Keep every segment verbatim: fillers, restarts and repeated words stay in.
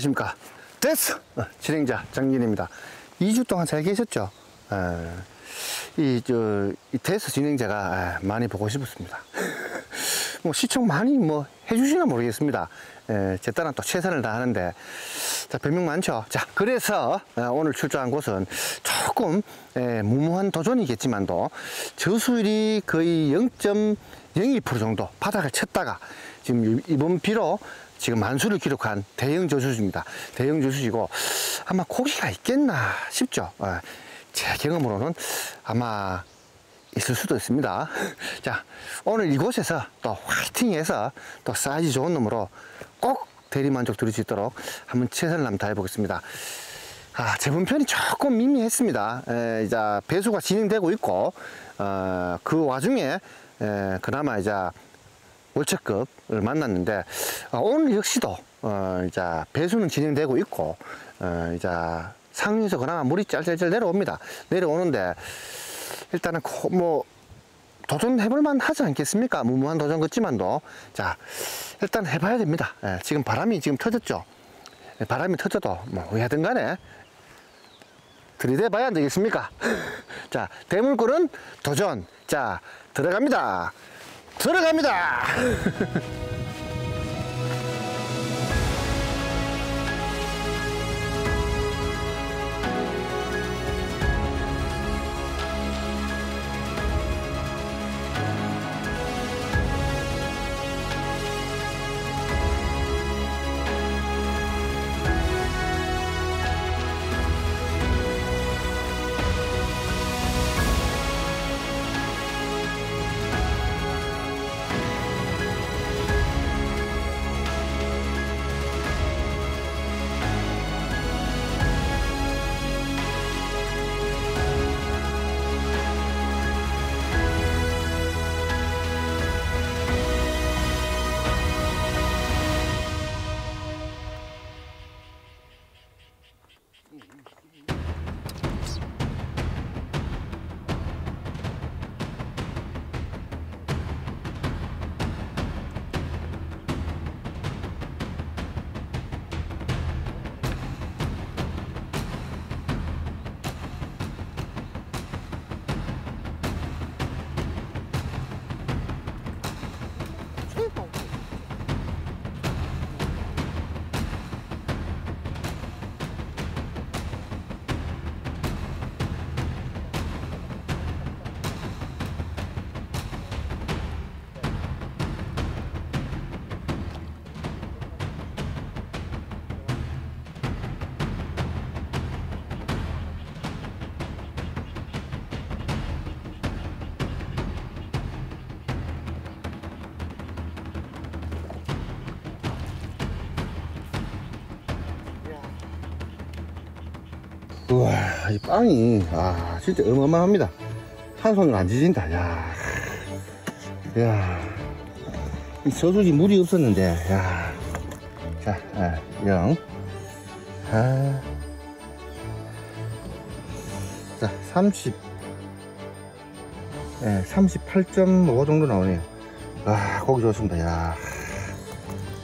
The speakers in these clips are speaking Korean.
안녕하십니까. 됐어! 진행자 장기영입니다. 이 주 동안 잘 계셨죠? 이, 저, 이 대서 진행자가 많이 보고 싶었습니다. 뭐, 시청 많이 뭐, 해주시나 모르겠습니다. 에, 제 딸은 또 최선을 다하는데. 자, 별명 많죠? 자, 그래서 오늘 출조한 곳은 조금, 에, 무모한 도전이겠지만도, 저수율이 거의 영 점 영이 퍼센트 정도 바닥을 쳤다가, 지금 이번 비로 지금 만수를 기록한 대형 저수지입니다. 대형 저수지고, 아마 고기가 있겠나 싶죠? 에. 제 경험으로는 아마 있을 수도 있습니다. 자, 오늘 이곳에서 또 화이팅해서 또 사이즈 좋은 놈으로 꼭 대리만족 드릴 수 있도록 한번 최선을 한번 다해 보겠습니다. 아, 저번 편이 조금 미미했습니다. 에, 이제 배수가 진행되고 있고, 어, 그 와중에 에, 그나마 이제 월척급을 만났는데, 어, 오늘 역시도 어, 이제 배수는 진행되고 있고, 어, 이제 상위에서 그나마 물이 짤짤짤 내려옵니다. 내려오는데, 일단은 뭐, 도전해볼만 하지 않겠습니까? 무모한 도전 같지만도. 자, 일단 해봐야 됩니다. 예, 지금 바람이 지금 터졌죠? 예, 바람이 터져도, 뭐, 하여튼 간에, 들이대봐야 안 되겠습니까? 자, 대물꿀은 도전. 자, 들어갑니다. 들어갑니다! 우와, 이 빵이, 아, 진짜 어마어마합니다. 한 손으로 안 지진다, 야. 야. 이 저수지 물이 없었는데, 야. 자, 아, 영. 아. 자, 삼십. 예, 네, 삼십팔 점 오 정도 나오네요. 아, 고기 좋습니다, 야.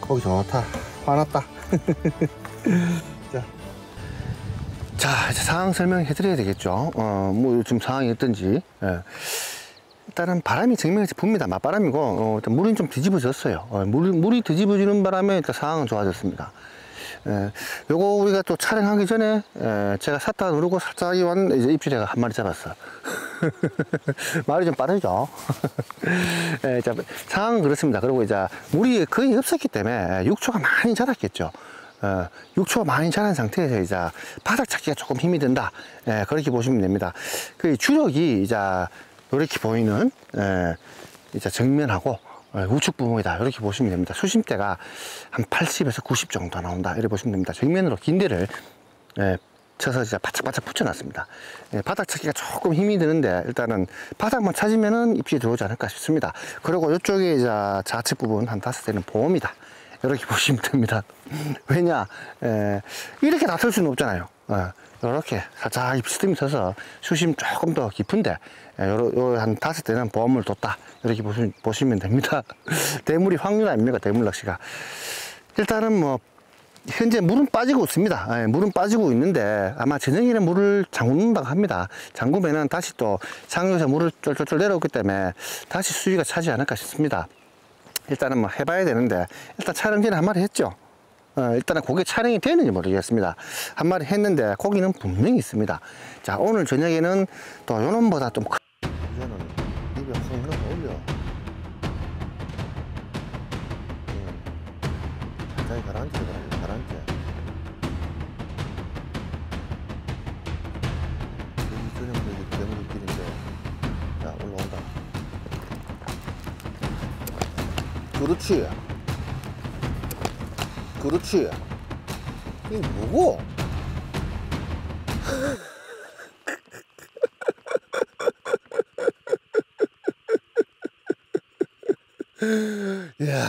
고기 좋다. 화났다. 자. 자, 이제 상황 설명해 드려야 되겠죠. 어, 뭐 요즘 상황이 어떤지. 예. 일단은 바람이 정면에서 붑니다. 맞바람이고, 어, 일단 물은 좀 뒤집어졌어요. 어, 물, 물이 뒤집어지는 바람에 일단 상황은 좋아졌습니다. 예. 요거 우리가 또 촬영하기 전에, 예, 제가 샀다 누르고 살짝 왔는데 이제 입질해가 한 마리 잡았어. 말이 좀 빠르죠. 예, 자, 상황은 그렇습니다. 그리고 이제 물이 거의 없었기 때문에 육초가 많이 자랐겠죠. 어, 육초가 많이 자란 상태에서 이제 바닥 찾기가 조금 힘이 든다. 예, 그렇게 보시면 됩니다. 그 주력이 이제 이렇게 보이는, 예, 이제 정면하고 우측 부분이다. 이렇게 보시면 됩니다. 수심대가 한 팔십에서 구십 정도 나온다. 이렇게 보시면 됩니다. 정면으로 긴 데를, 예, 쳐서 이제 바짝바짝 붙여놨습니다. 예, 바닥 찾기가 조금 힘이 드는데 일단은 바닥만 찾으면은 입질이 들어오지 않을까 싶습니다. 그리고 이쪽에 이제 좌측 부분 한 다섯 대는 보험이다. 이렇게 보시면 됩니다. 왜냐, 에, 이렇게 다 쓸 수는 없잖아요. 이렇게 살짝 스팀 쳐서 수심 조금 더 깊은데, 에, 요, 요 한 다섯 대는 보험을 뒀다. 이렇게 보시, 보시면 됩니다. 대물이 확률 아닙니까? 대물 낚시가. 일단은 뭐 현재 물은 빠지고 있습니다. 예, 물은 빠지고 있는데 아마 저녁에는 물을 잠근다고 합니다. 잠그면은 다시 또 상류에서 물을 쫄쫄쫄 내려오기 때문에 다시 수위가 차지 않을까 싶습니다. 일단은 뭐 해봐야 되는데 일단 촬영 전에 한 마리 했죠. 어, 일단은 고기 촬영이 되는지 모르겠습니다. 한 마리 했는데 고기는 분명히 있습니다. 자, 오늘 저녁에는 또 요놈보다 좀 큰 그렇지. 그렇지. 이게 뭐고? 이야.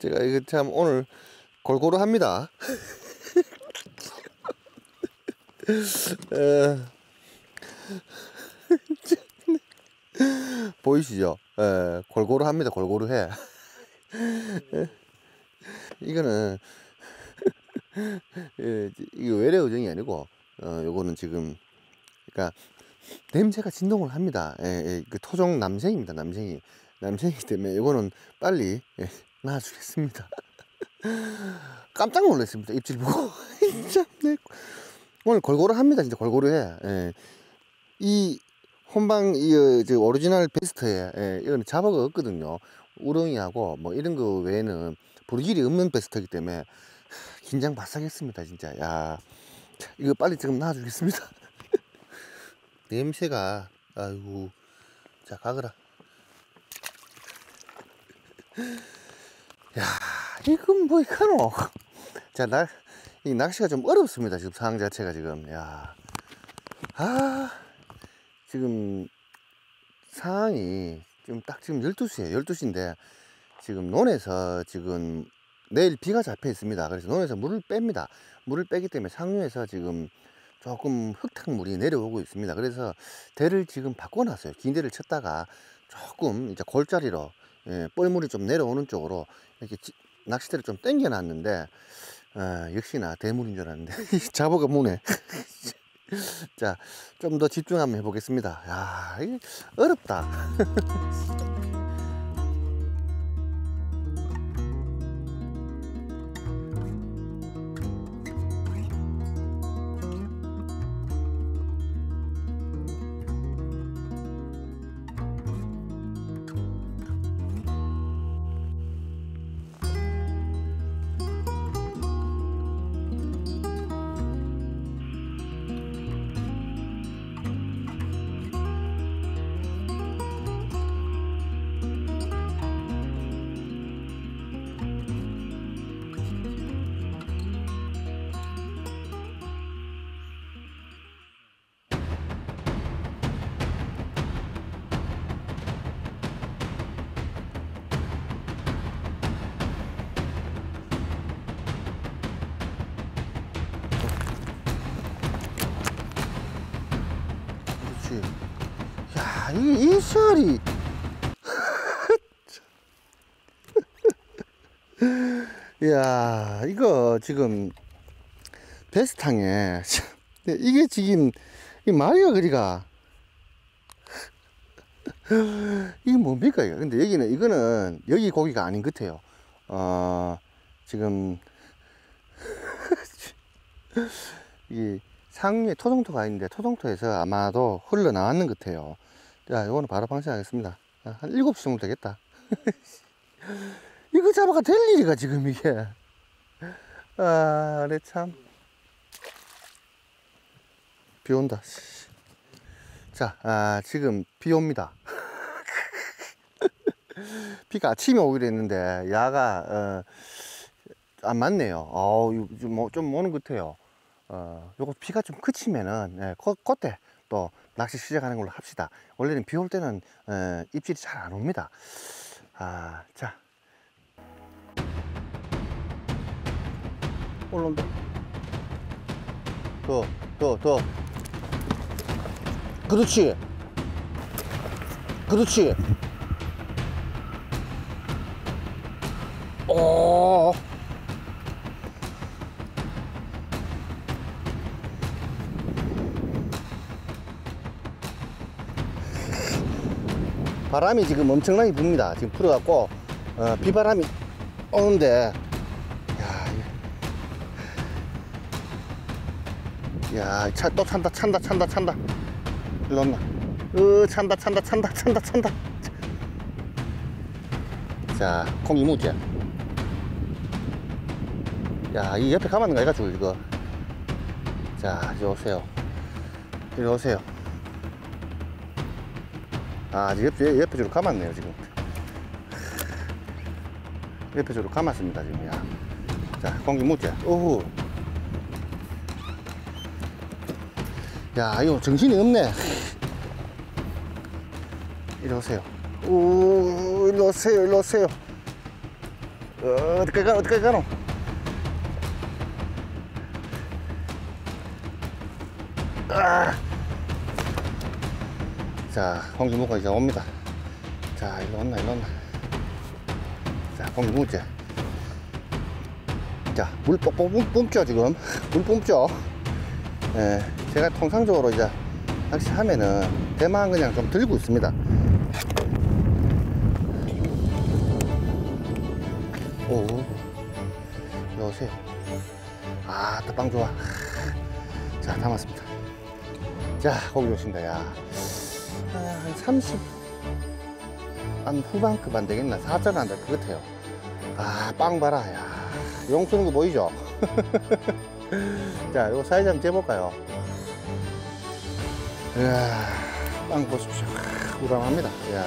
제가 이거 참 오늘 골고루 합니다. 보이시죠? 에, 골고루 합니다. 골고루 해. 이거는 에, 이거 외래 요정이 아니고 어, 요거는 지금 그러니까 냄새가 진동을 합니다. 에, 에, 그 토종 남생입니다. 남생이 남생이기 때문에 요거는 빨리 에, 놔주겠습니다. 깜짝 놀랐습니다. 입질 보고. 오늘 골고루 합니다. 진짜 골고루 해. 예. 이 혼방 이 어, 오리지널 베스트에 예, 이건 잡어가 없거든요. 우렁이하고 뭐 이런 거 외에는 부르질이 없는 베스트이기 때문에 긴장 바싹 했습니다. 진짜. 야, 이거 빨리 지금 놔주겠습니다. 냄새가 아이고. 자, 가거라. 야, 이건 뭐 이카노. 자, 날 이 낚시가 좀 어렵습니다. 지금 상황 자체가 지금. 야. 아. 지금 상황이 지금 딱 지금 열두 시에요. 열두 시인데 지금 논에서 지금 내일 비가 잡혀 있습니다. 그래서 논에서 물을 뺍니다. 물을 빼기 때문에 상류에서 지금 조금 흙탕물이 내려오고 있습니다. 그래서 대를 지금 바꿔놨어요. 긴 대를 쳤다가 조금 이제 골자리로 예, 뻘물이 좀 내려오는 쪽으로 이렇게 지, 낚싯대를 좀 당겨놨는데 아, 역시나 대물인 줄 알았는데 잡어가 무네. 자, 좀 더 집중 한번 해보겠습니다. 야, 이게 어렵다. 야, 이, 이 시알이. 야, 이거 지금, 베스탕에. 이게 지금, 이 말이야, 그리가. 이게 뭡니까, 이거? 근데 여기는, 이거는, 여기 고기가 아닌 것 같아요. 어, 지금, 이, 상류에 토종토가 있는데 토종토에서 아마도 흘러나왔는 것 같아요. 자, 요거는 바로 방생하겠습니다. 한 일곱 시 정도 되겠다. 이거 잡아가 될 일이가 지금 이게. 아, 내 참. 비 온다. 자, 아, 지금 비 옵니다. 비가 아침에 오기로 했는데 야가 어, 안 맞네요. 어우, 좀, 좀 오는 것 같아요. 어, 요거 비가 좀 그치면은, 예, 그, 그때 또 낚시 시작하는 걸로 합시다. 원래는 비 올 때는, 예, 입질이 잘 안 옵니다. 아, 자. 올라온다. 더, 더, 더. 그렇지. 그렇지. 어. 바람이 지금 엄청나게 붑니다. 지금 불어갖고 어, 비바람이 오는데, 야, 야, 차 또 찬다, 찬다, 찬다, 찬다. 일로 온나? 으, 찬다, 찬다, 찬다, 찬다, 찬다. 자, 콩 이무지. 야, 이 옆에 가만는가 해가지고 이거. 자, 이리 오세요. 이리 오세요. 아, 옆에, 옆에 주로 감았네요, 지금. 옆에 주로 감았습니다, 지금. 야. 자, 공기 묻자. 오우. 야, 이거 정신이 없네. 이리 오세요. 오, 이리 오세요, 이리 오세요. 어, 어디까지 가노, 어디까지 가노? 아! 자, 공기 묻고 이제 옵니다. 자, 일로 온나, 일로 온나. 자, 공기 묻지. 자, 물 뿜뿜 뿜죠, 지금. 물 뿜죠. 예, 제가 통상적으로 이제 낚시하면은 대만 그냥 좀 들고 있습니다. 오, 일로 오세요. 아, 따빵 좋아. 자, 담았습니다. 자, 거기 오신다, 야. 한 삼십 한 후반급 안 되겠나? 사전 안 될 것 같아요. 아, 빵 봐라. 야, 용 쓰는 거 보이죠? 자, 이거 사이즈 한번 재볼까요? 이야, 빵 보십시오. 우람합니다. 이야,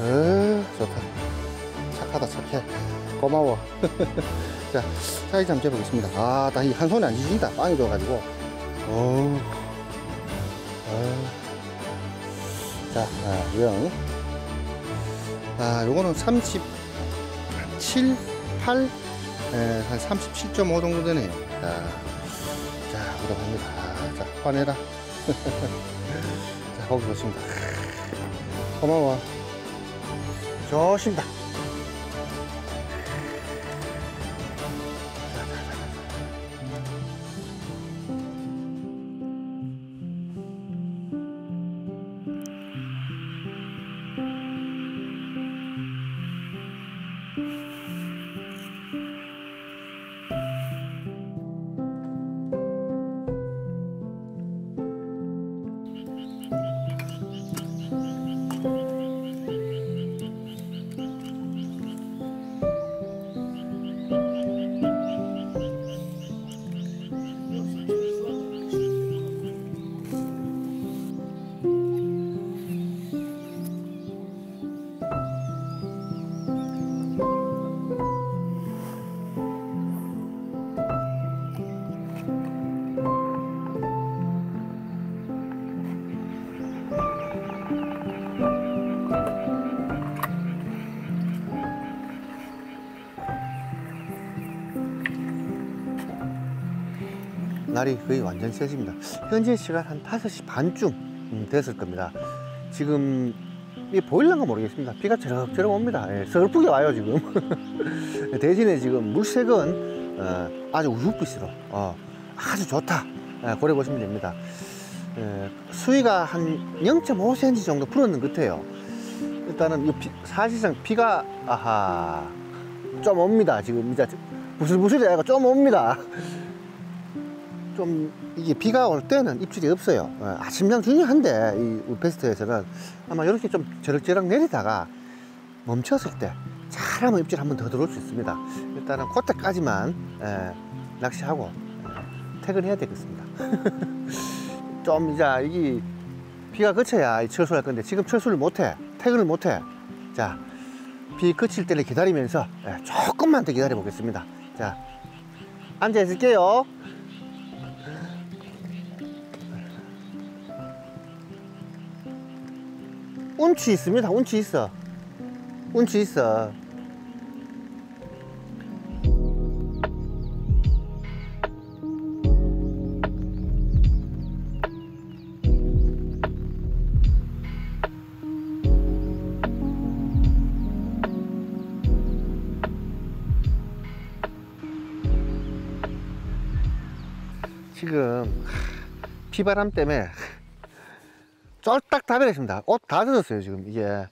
어, 좋다. 착하다, 착해. 고마워. 자, 사이즈 한번 재보겠습니다. 아, 나 이 한 손에 안 지진다. 빵이 좋아가지고. 어우, 어우. 자, 아, 영. 아, 요거는 삼십칠, 팔? 에, 한 삼십칠 점 오 정도 되네요. 자, 자, 우럭합니다. 아, 자, 화내라. 자, 거기 좋습니다. 고마워. 좋습니다. 날이 거의 완전 새집니다. 현재 시간 한 다섯 시 반쯤 됐을 겁니다. 지금 이게 보일란가 모르겠습니다. 비가 저럭저럭 옵니다. 예, 서글프게 와요 지금. 대신에 지금 물색은 어, 아주 우윳빛으로 어, 아주 좋다. 예, 고려 보시면 됩니다. 예, 수위가 한 영 점 오 센티미터 정도 풀었는 것 같아요. 일단은 이 비, 사실상 비가 아하 좀 옵니다. 지금 이제 부슬부슬이 아니고 좀 옵니다. 좀 이게 비가 올 때는 입질이 없어요. 아침량 중요한데 이 울페스트에서는 아마 이렇게 좀 저럭저럭 내리다가 멈췄을 때 잘하면 입질 한번 더 들어올 수 있습니다. 일단은 그때까지만 에, 낚시하고 에, 퇴근해야 되겠습니다. 좀 이제 이게 비가 그쳐야 이 철수할 건데 지금 철수를 못해, 퇴근을 못해. 자, 비 그칠 때를 기다리면서 에, 조금만 더 기다려 보겠습니다. 자, 앉아 있을게요. 운치 있습니다. 운치 있어. 운치 있어. 지금 비바람 때문에 쫄딱 다 베렸습니다. 옷 다 젖었어요 지금 이게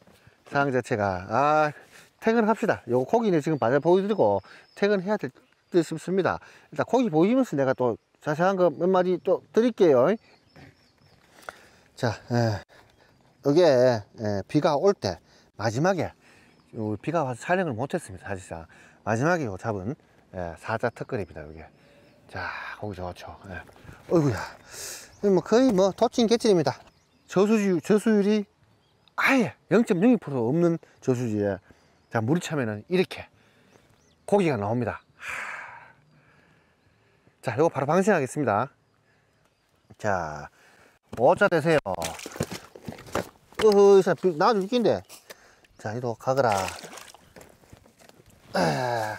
상황 자체가. 아, 퇴근합시다. 요거 고기는 지금 바다 보여드리고 퇴근해야 될 듯 싶습니다. 일단 고기 보이면서 내가 또 자세한 거 몇 마디 또 드릴게요. 자, 이게 비가 올 때 마지막에 요 비가 와서 촬영을 못했습니다. 사실상 마지막에 요 잡은 예, 사자 턱걸이입니다. 요게. 자, 고기 좋죠. 예. 어이구야. 뭐 거의 뭐 도찐 개찐입니다. 저수지 저수율이 아예 영 점 영이 퍼센트 없는 저수지에 자 물이 차면은 이렇게 고기가 나옵니다. 하... 자, 요거 바로 방생하겠습니다. 자, 오자 되세요. 어허, 나도 웃긴데. 자, 이도 가거라. 에...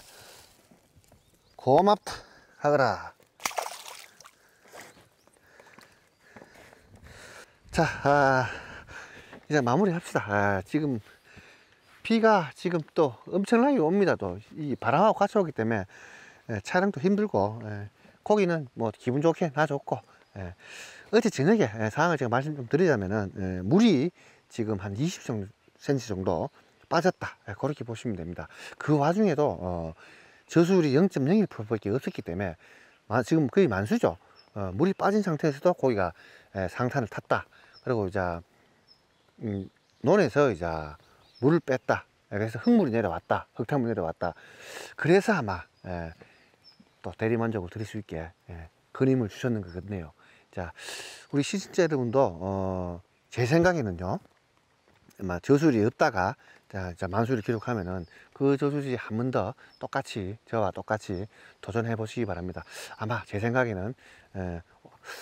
고맙다. 가거라. 자, 아, 이제 마무리합시다. 아, 지금 비가 지금 또 엄청나게 옵니다. 또 이 바람하고 같이 오기 때문에 예, 촬영도 힘들고 예, 고기는 뭐 기분 좋게 놔줬고 예, 어제 저녁에 예, 상황을 제가 말씀 좀 드리자면은 예, 물이 지금 한 이십 센티미터 정도 빠졌다. 예, 그렇게 보시면 됩니다. 그 와중에도 어, 저수율이 영 점 영일 퍼센트 밖에 없었기 때문에 지금 거의 만수죠. 어, 물이 빠진 상태에서도 고기가 에, 상탄을 탔다. 그리고 이제 음, 논에서 이제 물을 뺐다. 에, 그래서 흙물이 내려왔다. 흙탕물이 내려왔다. 그래서 아마 에, 또 대리만족을 드릴 수 있게 에, 근임을 주셨는 것 같네요. 자, 우리 시청자 여러분도 어, 제 생각에는요, 아마 저수율이 없다가 자, 자, 만수를 기록하면은 그 저수지 한 번 더 똑같이, 저와 똑같이 도전해 보시기 바랍니다. 아마 제 생각에는, 에,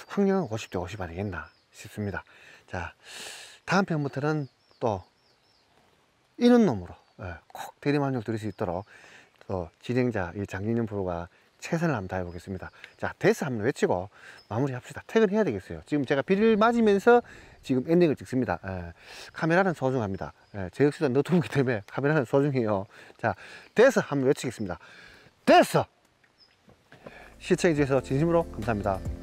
확률은 오십 대 오십 아니겠나 싶습니다. 자, 다음 편부터는 또, 이런 놈으로, 에, 꼭 대리만족 드릴 수 있도록, 또, 진행자, 이 장기영 프로가 최선을 한번 다해 보겠습니다. 자, 데스 한번 외치고 마무리 합시다. 퇴근해야 되겠어요. 지금 제가 비를 맞으면서 지금 엔딩을 찍습니다. 에, 카메라는 소중합니다. 에, 제 역시도 노트북이기 때문에 카메라는 소중해요. 자, 데스 한번 외치겠습니다. 데스! 시청해주셔서 진심으로 감사합니다.